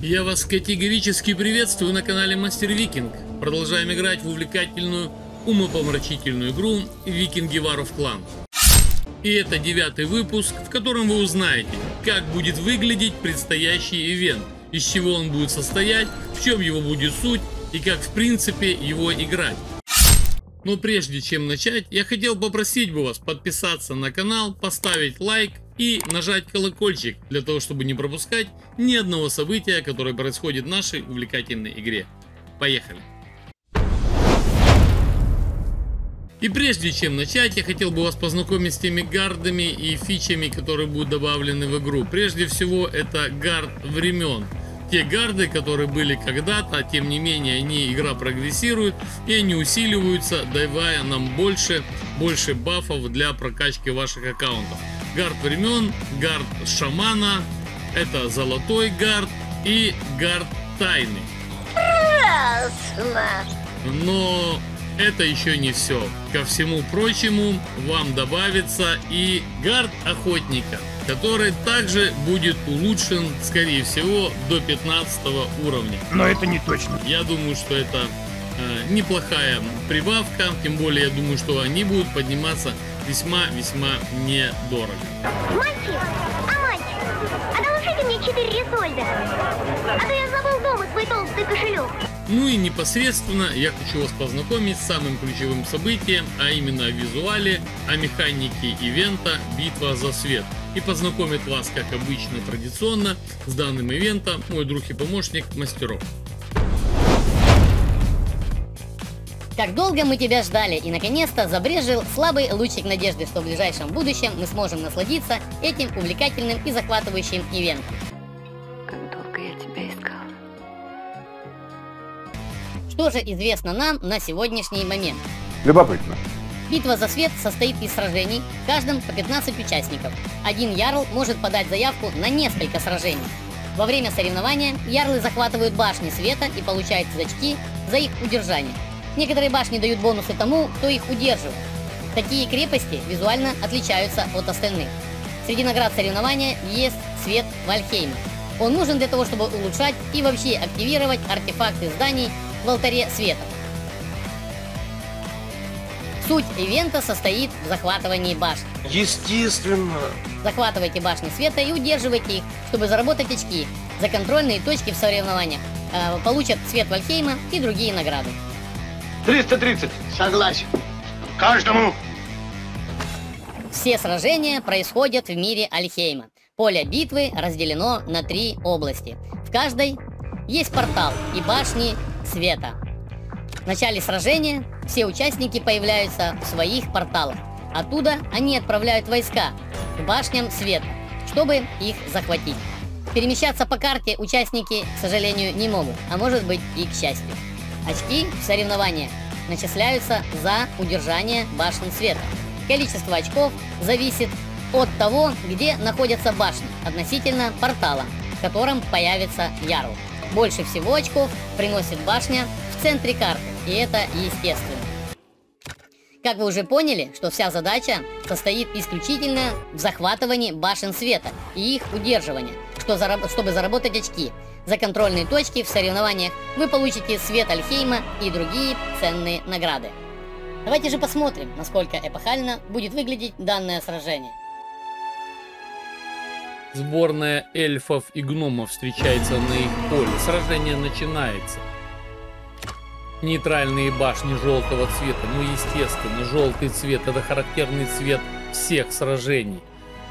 Я вас категорически приветствую на канале Master Viking. Продолжаем играть в увлекательную, умопомрачительную игру Vikings: War of Clans. И это 9-й выпуск, в котором вы узнаете, как будет выглядеть предстоящий ивент, из чего он будет состоять, в чем его будет суть и как в принципе его играть. Но прежде чем начать, я хотел попросить бы вас подписаться на канал, поставить лайк и нажать колокольчик, для того, чтобы не пропускать ни одного события, которое происходит в нашей увлекательной игре. Поехали! И прежде чем начать, я хотел бы вас познакомить с теми гардами и фичами, которые будут добавлены в игру. Прежде всего, это гард времен. Те гарды, которые были когда-то, тем не менее, игра прогрессирует и они усиливаются, давая нам больше бафов для прокачки ваших аккаунтов. Гард времен, гард шамана, это золотой гард и гард тайны. Но это еще не все. Ко всему прочему, вам добавится и гард охотника, который также будет улучшен, скорее всего, до 15 уровня. Но это не точно. Я думаю, что это неплохая прибавка, тем более я думаю, что они будут подниматься весьма-весьма недорого. Мальчик, а доложи мне 4 ресольда, а то я забыл дома свой толстый кошелек. Ну и непосредственно я хочу вас познакомить с самым ключевым событием, а именно о визуале, о механике ивента «Битва за свет». И познакомит вас, как обычно, традиционно, с данным ивентом мой друг и помощник Мастеров. Как долго мы тебя ждали, и наконец-то забрежил слабый лучик надежды, что в ближайшем будущем мы сможем насладиться этим увлекательным и захватывающим ивентом. Что же известно нам на сегодняшний момент? Любопытно. Битва за свет состоит из сражений, в каждом по 15 участников. Один ярл может подать заявку на несколько сражений. Во время соревнования ярлы захватывают башни света и получают значки за их удержание. Некоторые башни дают бонусы тому, кто их удерживает. Такие крепости визуально отличаются от остальных. Среди наград соревнования есть свет Валльхейма. Он нужен для того, чтобы улучшать и вообще активировать артефакты зданий в алтаре света. Суть ивента состоит в захватывании башен. Естественно. Захватывайте башни света и удерживайте их, чтобы заработать очки. За контрольные точки в соревнованиях получат свет Валльхейма и другие награды. 330. Согласен. Каждому. Все сражения происходят в мире Альхейма. Поле битвы разделено на 3 области. В каждой есть портал и башни света. В начале сражения все участники появляются в своих порталах. Оттуда они отправляют войска к башням света, чтобы их захватить. Перемещаться по карте участники, к сожалению, не могут, а может быть и к счастью. Очки в соревнованиях начисляются за удержание башен света. Количество очков зависит от того, где находятся башни относительно портала, в котором появится ярл. Больше всего очков приносит башня в центре карты, и это естественно. Как вы уже поняли, что вся задача состоит исключительно в захватывании башен света и их удерживании, чтобы заработать очки. За контрольные точки в соревнованиях вы получите свет Альхейма и другие ценные награды. Давайте же посмотрим, насколько эпохально будет выглядеть данное сражение. Сборная эльфов и гномов встречается на их поле. Сражение начинается. Нейтральные башни желтого цвета. Ну, естественно, желтый цвет — это характерный цвет всех сражений.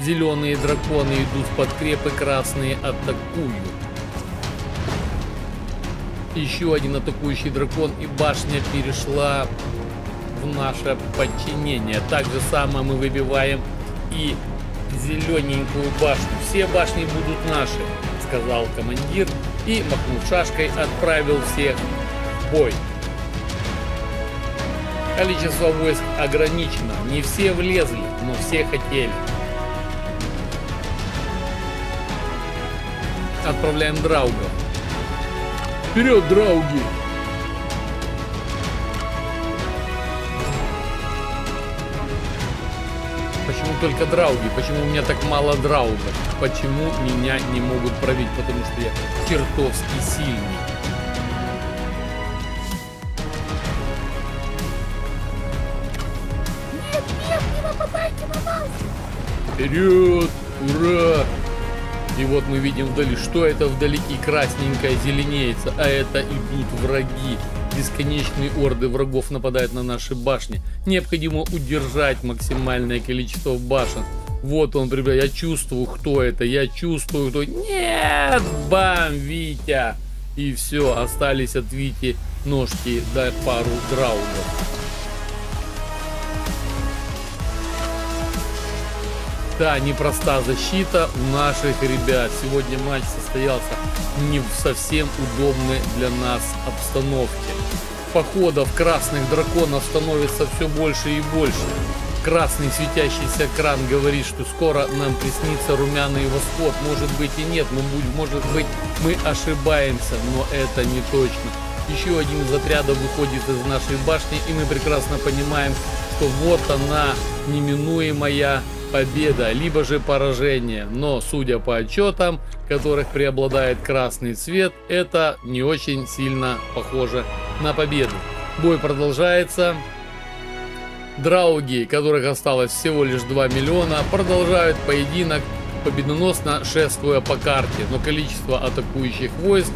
Зеленые драконы идут в подкрепы, красные атакуют. Еще один атакующий дракон, и башня перешла в наше подчинение. Так же самое мы выбиваем и зелененькую башню. Все башни будут наши, сказал командир и, махнув шашкой, отправил всех в бой. Количество войск ограничено, не все влезли, но все хотели. Отправляем драуга. Вперед, драуги! только драуги. Почему у меня так мало драугов? Почему меня не могут пробить? Потому что я чертовски сильный. Нет, нет, не нападайте на нас! Вперед! Ура! И вот мы видим вдали, что это вдалеке красненькое зеленеется, а это идут враги. Бесконечные орды врагов нападают на наши башни. Необходимо удержать максимальное количество башен. Вот он, ребята, я чувствую, кто это, я чувствую, кто... Нет! Бам, Витя! И все, остались от Вити ножки, да пару драугов. Да, непроста защита у наших ребят. Сегодня матч состоялся не в совсем удобной для нас обстановке. Походов красных драконов становится все больше и больше. Красный светящийся кран говорит, что скоро нам приснится румяный восход. Может быть и нет, но может быть мы ошибаемся, но это не точно. Еще один из отрядов выходит из нашей башни, и мы прекрасно понимаем, что вот она, неминуемая победа, либо же поражение. Но, судя по отчетам, в которых преобладает красный цвет, это не очень сильно похоже на победу. Бой продолжается. Драуги, которых осталось всего лишь 2 миллиона, продолжают поединок, победоносно шествуя по карте. Но количество атакующих войск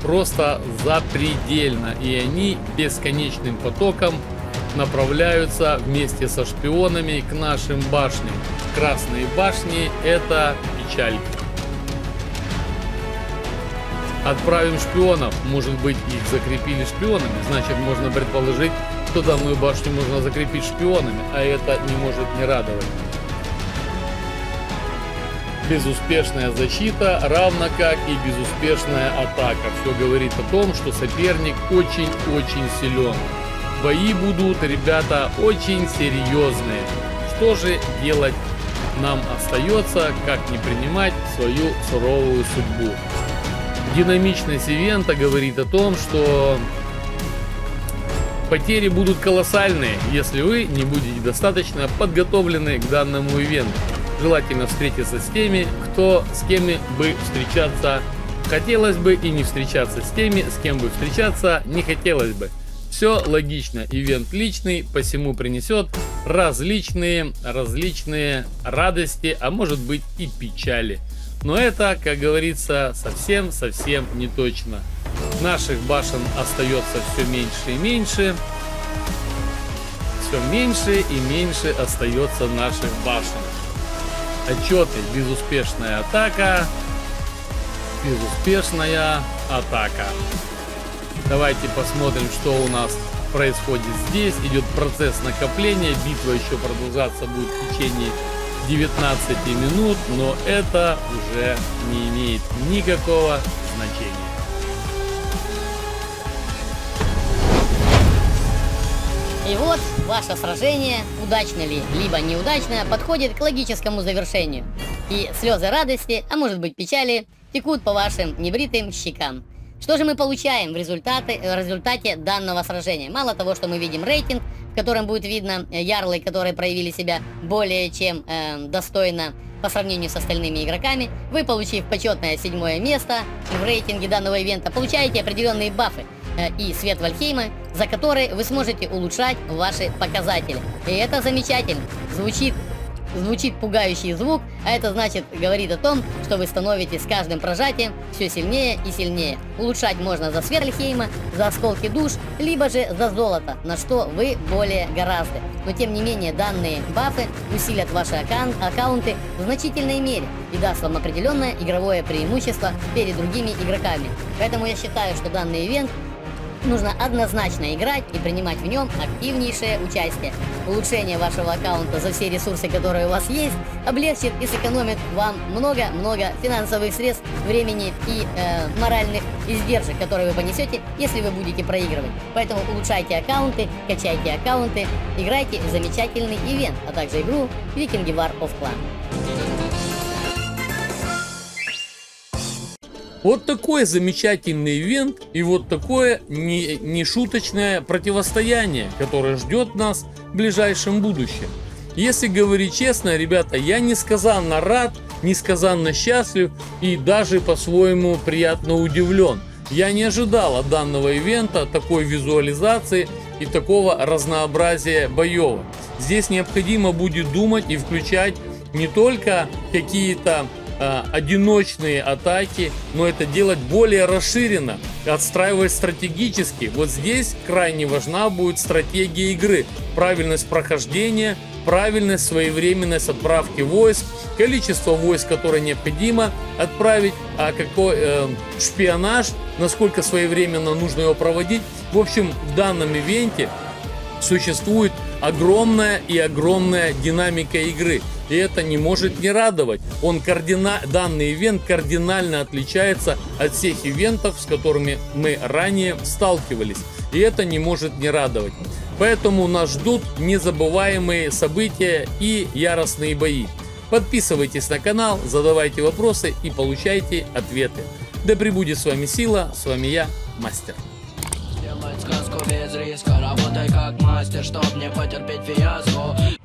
просто запредельно, и они бесконечным потоком направляются вместе со шпионами к нашим башням. Красные башни — это печалька. Отправим шпионов. Может быть, их закрепили шпионами. Значит, можно предположить, что данную башню можно закрепить шпионами, а это не может не радовать. Безуспешная защита, равно как и безуспешная атака. Все говорит о том, что соперник очень-очень силен. Бои будут, ребята, очень серьезные. Что же делать нам остается, как не принимать свою суровую судьбу? Динамичность ивента говорит о том, что потери будут колоссальные, если вы не будете достаточно подготовлены к данному ивенту. Желательно встретиться с теми, с кем бы встречаться хотелось бы, и не встречаться с теми, с кем бы встречаться не хотелось бы. Все логично, ивент личный, посему принесет различные радости, а может быть и печали. Но это, как говорится, совсем-совсем не точно. Наших башен остается все меньше и меньше. Все меньше и меньше остается наших башен. Отчеты. Безуспешная атака. Безуспешная атака. Давайте посмотрим, что у нас происходит здесь. Идет процесс накопления. Битва еще продолжаться будет в течение 19 минут, но это уже не имеет никакого значения. И вот ваше сражение, удачно ли, либо неудачно, подходит к логическому завершению. И слезы радости, а может быть печали, текут по вашим небритым щекам. Что же мы получаем в результате данного сражения? Мало того, что мы видим рейтинг, в котором будет видно ярлы, которые проявили себя более чем достойно по сравнению с остальными игроками. Вы, получив почетное 7-е место в рейтинге данного ивента, получаете определенные бафы и свет Вальхейма, за которые вы сможете улучшать ваши показатели. И это замечательно. Звучит пугающий звук, а это значит, говорит о том, что вы становитесь с каждым прожатием все сильнее и сильнее. Улучшать можно за свет Альхейма, за осколки душ, либо же за золото, на что вы более гораздо. Но тем не менее, данные бафы усилят ваши аккаунты в значительной мере и даст вам определенное игровое преимущество перед другими игроками. Поэтому я считаю, что данный ивент нужно однозначно играть и принимать в нем активнейшее участие. Улучшение вашего аккаунта за все ресурсы, которые у вас есть, облегчит и сэкономит вам много-много финансовых средств, времени и моральных издержек, которые вы понесете, если вы будете проигрывать. Поэтому улучшайте аккаунты, качайте аккаунты, играйте в замечательный ивент, а также игру Vikings: War of Clans. Вот такой замечательный ивент и вот такое нешуточное противостояние, которое ждет нас в ближайшем будущем. Если говорить честно, ребята, я несказанно рад, несказанно счастлив и даже по-своему приятно удивлен. Я не ожидал от данного ивента такой визуализации и такого разнообразия боев. Здесь необходимо будет думать и включать не только какие-то одиночные атаки, но это делать более расширенно, отстраивать стратегически. Вот здесь крайне важна будет стратегия игры, правильность прохождения, правильность, своевременность отправки войск, количество войск, которые необходимо отправить, а какой шпионаж, насколько своевременно нужно его проводить. В общем, в данном ивенте существует огромная и огромная динамика игры, и это не может не радовать. Данный ивент кардинально отличается от всех ивентов, с которыми мы ранее сталкивались, и это не может не радовать. Поэтому нас ждут незабываемые события и яростные бои. Подписывайтесь на канал, задавайте вопросы и получайте ответы. Да пребудет с вами сила, с вами я, Мастер. Делать сказку без риска, работай как мастер, чтоб не потерпеть фиаско.